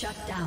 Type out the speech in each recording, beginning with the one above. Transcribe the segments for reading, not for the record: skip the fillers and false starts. Shut down.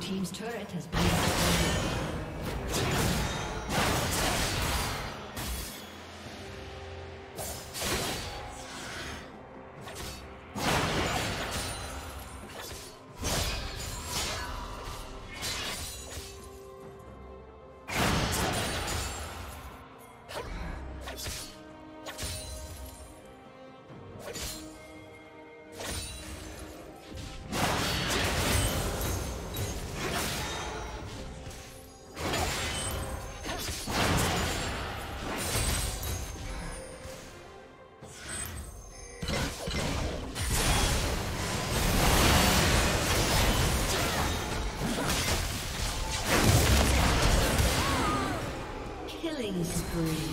Team's turret has been destroyed. spree.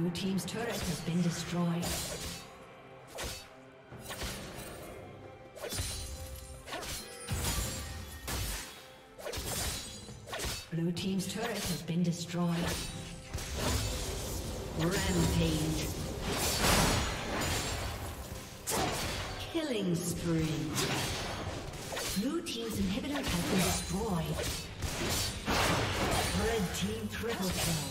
Blue team's turret has been destroyed. Blue team's turret has been destroyed. Rampage. Killing spree. Blue team's inhibitor has been destroyed. Red team triple kill.